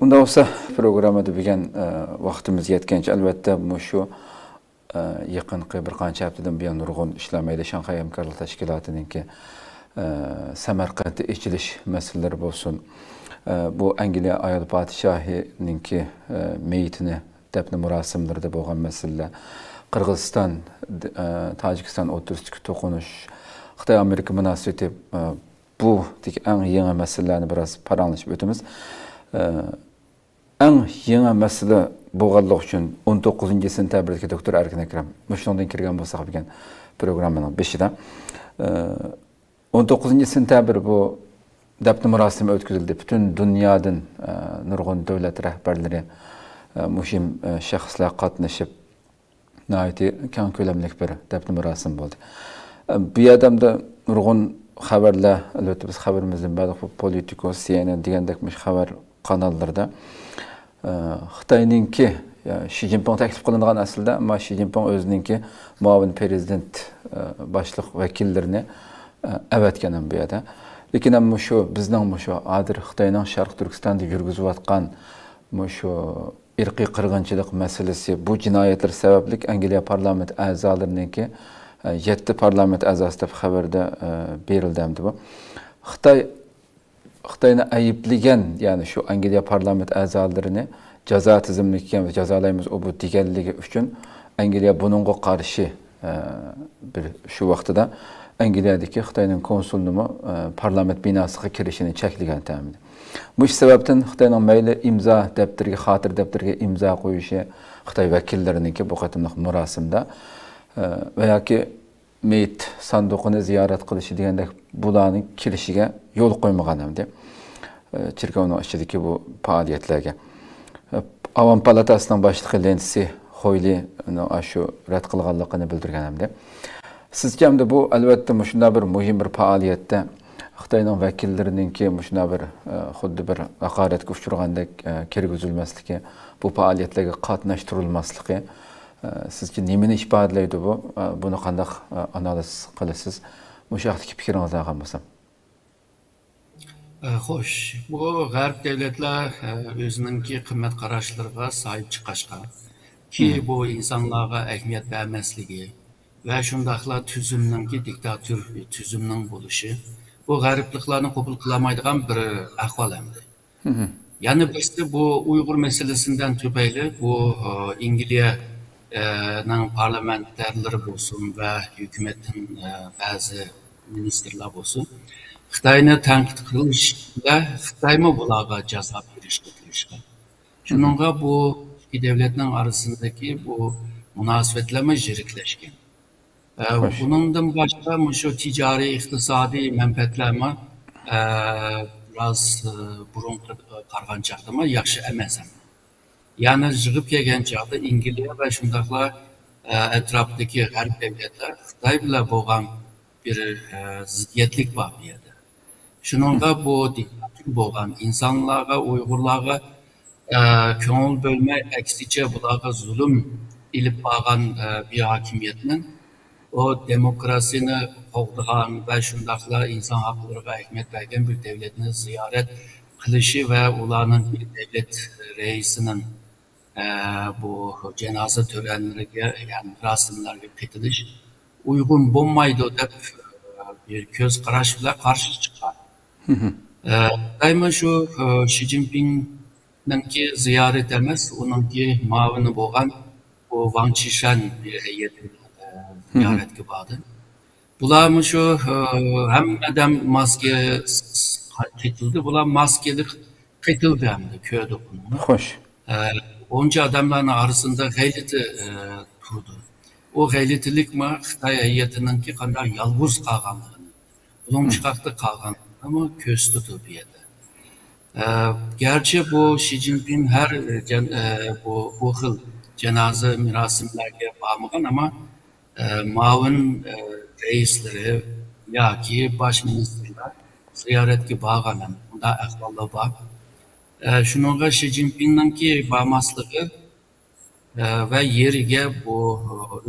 Unda olsa programda bugün vaktimiz yetkençe elbette bu şu yakın bir qancha haftadan buyon nurg'un ishlamaydi Shanghai hamkorlik tashkilotininki Samarqandda ichilish masalalar bo'lsin. Bu Angliya ayol podshohininki meyitini dafn marosimlarida bo'lgan masala, Qirg'iziston Tojikiston o'rtasidagi to'qinish, Xitoy Amerika munosabati bu tik eng yangi masalalarni biraz paranglashib o'tamiz. Eng yangi masala bo'g'anlik uchun 19-sentabrdagi doktor Erkin Akram mushundan kirgan bo'lsak degan programmaning 5-ida 19-sentabr bu dafn marosimi o'tkazildi. Butun dunyodan nurg'un davlat rahbarlari muhim shaxslar qatnashib keng ko'lamli bir dafn marosimi bo'ldi. Bu adamda nurg'un xabarlar, albatta biz xabarimizdan ba'zi Politico, CNN degandek xabar kanallarda Xitoyninki Xi Jinping taklif qilingan aslida, ammo Xi Jinping o'zininki muavin prezident boshliq vakillarini avatgan bu yerda. Lekin ham shu bizning shu hozir Xitoyning Sharq Turkistonda yurgizayotgan shu irqiy qirg'inchilik masalasi, bu jinoyatlar sababli Angliya parlament a'zolarininki 7 parlament a'zosi deb xabarda berildi bu. Xitoyni ayıplayan, yani şu Angliya parlament a'zolarini jazo tizimligiga ve jazolaymiz obu deganligi uchun Angliya bununla karşı şu vaqtida Angliyadagi Xitoyning konsulluğu parlament binosiga kirishini cheklagan ta'minlaydi. Bu sababdan Xitoyning mayli imzo daftiriga, xotir daftiriga imzo qo'yishi Xitoy vakillarininki bu qatimliq marosimda ve yoki meyit sanduqini ziyorat qilishi degandek bularning kirishiga yo'l qo'ymagan hamda cherkovning ichidagi bu faoliyatlarga Avam palatasining boshlig'i Lensi Xoyli shu rad qilganligini bildirgan hamda sizga hamda bu albatta shunday bir muhim bir faoliyatda Xitoyning vakillarininki shunday bir xuddi bir haqoratga uchragandek kirgizilmasligi, bu faoliyatlarga qatnashtirilmasligi sizce nimini ifadelaydi bu? Bunu qanday analiz qilasiz? O'sha haqdagi fikrinizni aytgan bo'lsam. Xo'sh, bu g'arb davlatlar o'ziningki qimmat qarashlariga sahib chiqishga, ki bu insonlarga ahamiyat bermasligi va shundaqla tuzumningki diktator tuzumning bo'lishi bu g'arbliklarni qabul qilmaydigan bir ahvol endi. Ya'ni bizda bu Uyg'ur meselesinden tüpeyli bu İngiliz parlamenterleri bo'lsin ve hükümetin bazı ministerler bo'lsin. Xitoyni tanqid qilishda Xitoy bularga jazo berishga. Shuningga bu iki devletlerin arasındaki bu münasebetler jirikleşken. Bunundan başka şu ticari, iqtisadi menfaatlarga biraz burun qarg'anchiqdimi yaxshi emas. Yani jığıp kelgan çağda İngiliz ve şundaqla etrafdaki g'arb devletler Xitoy bilan bo'lgan bir ziddiyetlik bor bu yerda. Shuningga bu diktator bo'lgan insonlarga, Uyg'urlarga ko'ngil bo'lmay, aksicha bularga zulm ilib borgan bir hokimiyatning o demokrasiyani qo'g'digan va shundaqla inson huquqlariga ahamiyat bergan bir davlatni ziyorat qilishi va ularning davlat reisining bu cenaze törenlerine, yani rasimlerine katılış uygun bulmaydı dep bir göz kararıyla karşı çıkar. Daima şu Xi Jinping'in ki ziyaret etmez, onun ki mavini boğan o Wang Qishan bir heyeti ziyaret gibi adı. Bular şu hem adam maske katıldı, bular maskelik katıldı hem de köyde bunu. Hoş. Onca adamların arasında gayleti turdu. O gayletilik mi Xitay heyetinin ki kadar yalnız kalganlığını, bunun çıkarttığı kalganlığını köz tutup yedi. Gerçi bu Xi Jinping her bu hıl cenaze mirasimlerine bağımlıgan ama mavin reisleri ya ki baş ministerler ziyaretki bağlanan, bunda ehvallı var. Şununla Xi Jinping'in ki bağmaslığı ve yerige bu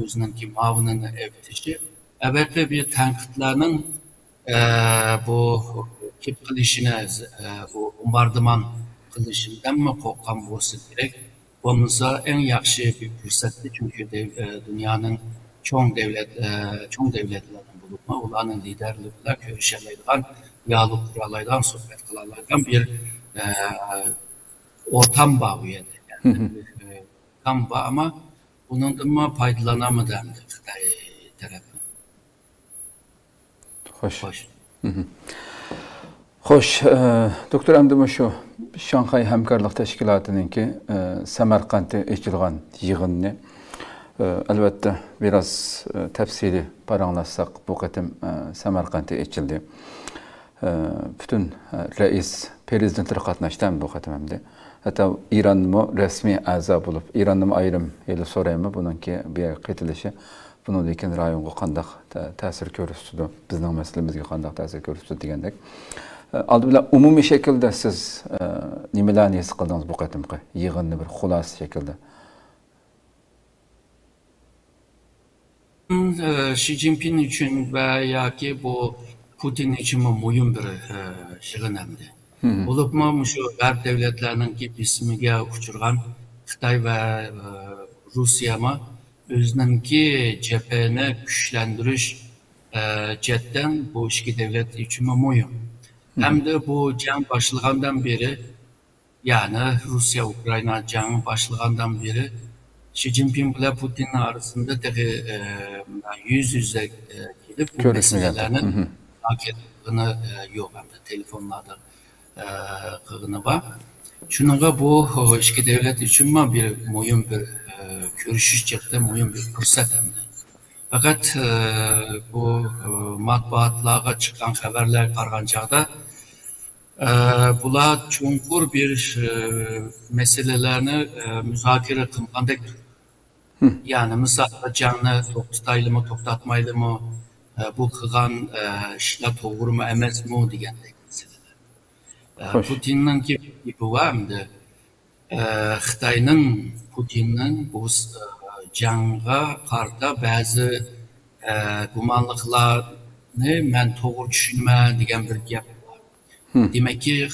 özünün ki mavinin evdişi evvelki bir tenkitlerinin bu kip kılışını, bu bombardıman qilishimdan qo'rqqan bo'lsa kerak. Bununsa en yaxshi bir fürsatdi, çünkü dünyanın çoğu devletlerinden bulunma, onların liderlikler görüşelerden, yağlı kurallardan, sohbet kılalardan bir ortam bağı yedir. Yani, tam bağı ama bunun da mı faydalanamadan tarafı. Hoş. Doktor Amdima şu, Şanghay Hemkarlık Teşkilatı'nın ki Samarkand'da ekilen yığınını elbette biraz tefsili paranlaşsak bu katım Samarkand'da ekildi. Bütün reis, prezidentler katlaştı bu katım hem de. Hatta İran'ın resmi azab olup, İran'ın ayrım eli sorayım mı? Bunun ki bir ketilişi, bunun dekin rayonu kandak tesir körüstüdü. Bizden meselemizde kandak tesir körüstüdü diyendik. Aldıbıla umumi şekilde siz nimelani eskildiniz bu katım ki? Yığınlı bir xulas şekilde. Xi Jinping için veya ki bu Putin için mühim bir şeyin emdi. Olup mu şu G'arb devletlerinin ki ismiga uçurgan Xitay ve Rusya'ma özününki cepheni güçlendiriş cidden bu iki devlet için mühim. Hem de bu can başlığından beri, yani Rusya-Ukrayna canı başlığından beri Xi Jinping ile Putin arasında yüz yüze gelip bu meselelerin hakikatını yok hem de telefonlarda kırgını var. Çünkü bu iki devlet için bir mühim bir görüşüş çıktı, mühim bir fırsat hem de. Fakat bu matbaatlara çıkan haberler kargancada bula çonkur bir meselelerini müzakere kılmandık. Yani mesela canlı toktaylı mı, toktatmaylı mı, bu kıgan işler doğru mu, emez mi diyendik meseleler. Putin'in gibi var mı? Xitay'ın, Putin'in bu canğa karda bazı gumanlıklarını men doğru düşünme diyen bir gap. Demek ki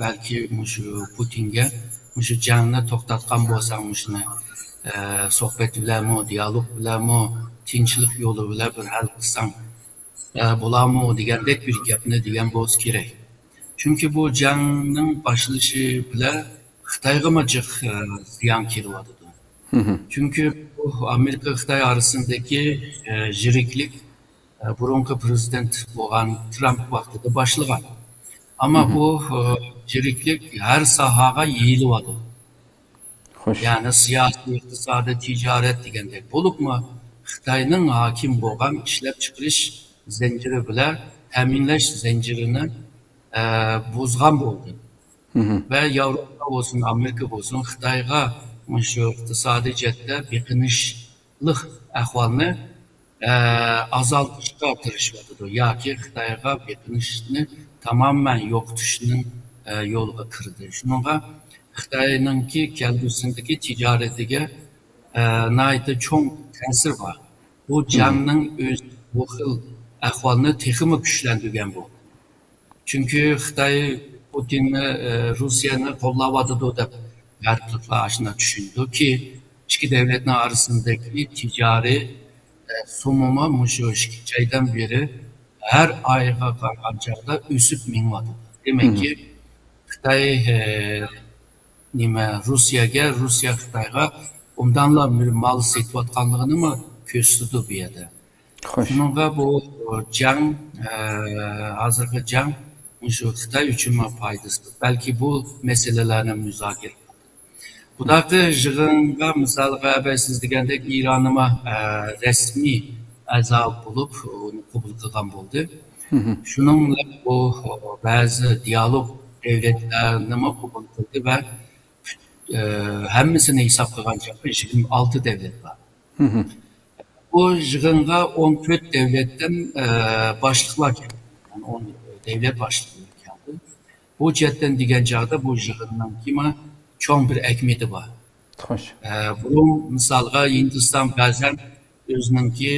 belki Putin'e canını toktatkan bozanmışını sohbet bile mi, diyalog bile mi, tinçlik yolu bile bir hal kısan bulamı o diyen dek bir gapını diyen boz kirek. Çünkü bu canının başlışı bile Xitay'ımacık ziyan kirvadı. Çünkü bu Amerika-Xitay arasındaki jiriklik burunki prezident olan Trump vaxtida başlıgan. Ama bu jiriklik her sahaya yayılıvadı. Yani siyasi, iqtisadi, ticaret degandek bo'libmi, Xitayning hakim bo'lgan ishlab chiqarish zinciri bilan ta'minlash zincirini buzgan bo'ldi. Ve Yevropa olsun, Amerika olsun, Xitayga şu iqtisadi cihetde biqinishliq ahvolini azaltishga tirishadi yoki Xitoyga biqinishni tamamen yo'qotishning yo'liga kirdi. Shunga Xitoyninki kelgusidagi tijoratiga nihoyatda chong ta'sir bor. Bu jamning o'z bu xil ahvolni texnik kuchlantirgan bo'ldi. Chunki Xitoy Putinni Rossiyani qo'llayotdi deb G'arbliklar ashuna tushundi ki ikki davlatning orasidagi tijoriy sumuma muşuşki çaydan beri her ayga kargancada üsüp minvadı. Demek ki Xitay nime Rusya'ya, Rusya Xitay'a ondanla bir mal sitvatkanlığını mı köstüdü bir yerde. Bununla bu can, hazırki can muşu Xitay üçün faydası. Belki bu meselelerine müzakir. Bu da jığınga misal qabaysız degandek İranıma resmi azab bulup onu kabul kılgan buldu. Şununla bu bazı diyalog devletlerine kabul kıldı ve hemmisini hesap kılgan çapı 26 devlet var. Bu jığınga 14 devletten başlıklar geldi. Yani 10 devlet başlıklar geldi. Bu cihetten digencada bu jığından kime çoğun bir ekmeti var. Bunun misalga Hindistan bazen özününki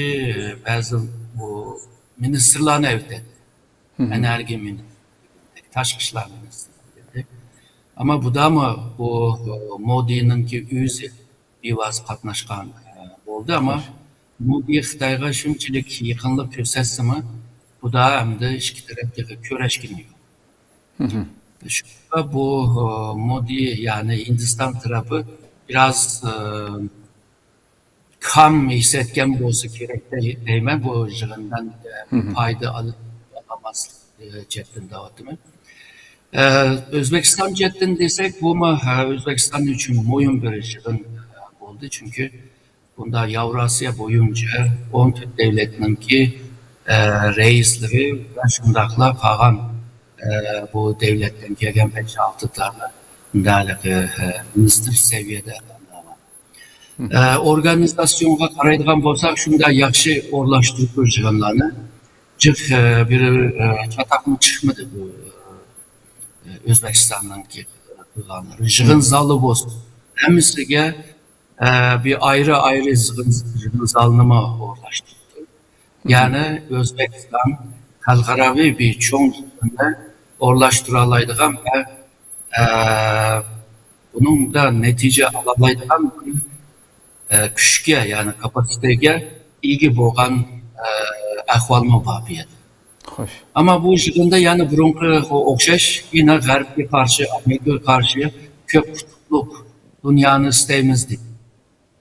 bazı bu ministerlerini evde. Enerji ministeri, taşkışlar ministeri. Ama bu da mı bu Modi'ninki özü bivaz katnaşkan oldu ama Modi Xitay'a şimdilik yakınlık prosesimi bu da hem de işki tarafdaki köreşkini yok. Şurada bu Modi yani Hindistan tarafı biraz kam hissetken bozu gerek değmen bu jığından payda alamaz ceddin davatımı. Özbekistan ceddin desek bu mu Özbekistan için boyun bir jığın oldu çünkü bunda Yavrasiya boyunca 10 Türk devletinin ki reisleri ve şundakla falan bu devletten gelen 5-6 tane minister seviyede organizasyonga karaydıgan bolsak şunda yaxşı orlaştırıp jığınlarını çık bir çatakmı çıkmadı bu Özbekistan'daki jığınları jığın zalı bolsun. Hemisiga bir ayrı jığın zalını orlaştırdı. Yani Özbekistan halqaraviy bir çoğun jığını orlaştıralaydıgan ve bunun da netice alalaydıgan küçükge yani kapasitege iyi boğan ahvalma babiydi. Ama bu jığında yani burunqı oxşaş yine G'arbga karşı, Amerikaga karşı köp kutupluk dünyanı isteymiz deydi.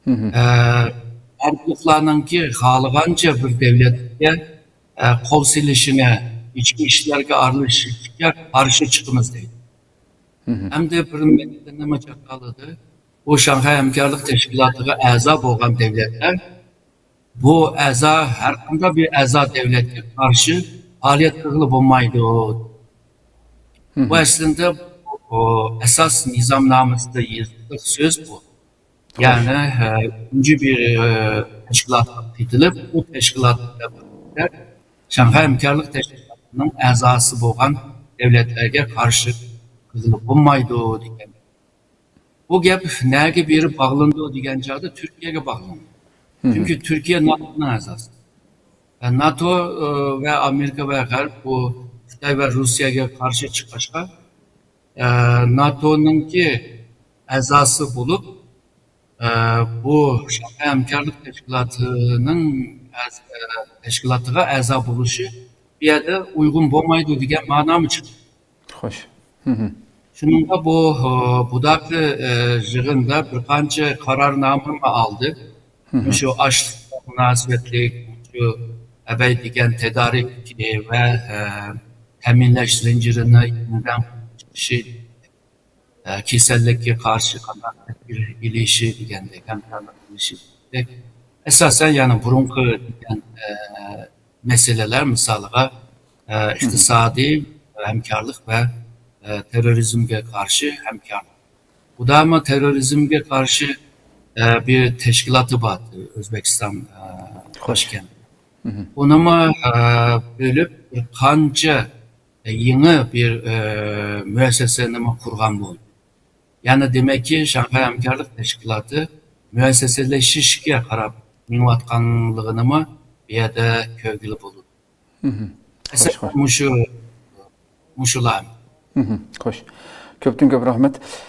G'arbliklarninki xalagancha bir devletge qo'l silishine, ichki ishlarga aralashishiga qarshi chiqimiz deydi. Hem de bir millatnoma chaqalidi. Bu Şanghay Hamkorlik Teşkilatı'na a'zo bo'lgan devletler, bu a'zo her qanday bir a'zo devletga karşı faaliyet qilib bo'lmaydi. Bu aslında esas nizomnomizda yozilgan söz bu. Yani üçüncü bir teşkilat edilip, bu teşkilatlar Şanghay Hamkorlik Teşkilatı'nın a'zosi bo'lgan devletlerge karşı qilib bo'lmaydi degan. Bu gap nerede biri bağlandı degan joyda Türkiye'ye bağlandı. Çünkü Türkiye NATO'nun a'zosi. NATO ve Amerika ve G'arb bu Xitoy ve Rusya'ya karşı çıkışa NATO'nunki a'zosi bulup bu Şanghay Hamkorlik Teşkilatı'nın teşkilatıga a'zo buluşu bir yerde uygun bo'lmaydi degan ma'no mı çıktı? Hoş. Şununla bu Budapest jığında bir qancha qarornoma aldı. Şu açlıqqa münasibətlik, şu əbəy degan tedarik və təminləş zincirini yenidən çıxışı, kesellikə qarşı qanday bir ilişki degəndə qəmkənlik. Əsasən yəni burunqı degan məsələlər misalığa iqtisadi həmkarlıq və terörizmge karşı hemkarlık. Bu da ama terörizmge karşı bir teşkilatı var Özbekistan başkenti. Onu mu bölüp kanca yeni bir müesseseni kurgan oldu. Yani demek ki Şanghay Hamkorlik Teşkilatı müesseseleşişke karab minvatkanlığını mı ya da kövgülü buldu. Mesela Muşulam. Hoş. Köptün köp rahmet.